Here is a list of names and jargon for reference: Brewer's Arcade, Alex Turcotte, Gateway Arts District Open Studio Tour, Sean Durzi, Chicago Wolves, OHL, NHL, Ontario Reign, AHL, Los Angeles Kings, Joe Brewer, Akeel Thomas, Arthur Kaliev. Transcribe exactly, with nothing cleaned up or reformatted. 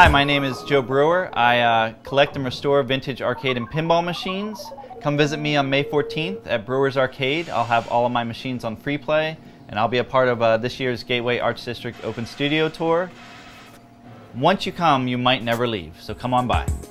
Hi, my name is Joe Brewer. I uh, collect and restore vintage arcade and pinball machines. Come visit me on May fourteenth at Brewer's Arcade. I'll have all of my machines on free play, and I'll be a part of uh, this year's Gateway Arts District Open Studio Tour. Once you come, you might never leave, so come on by.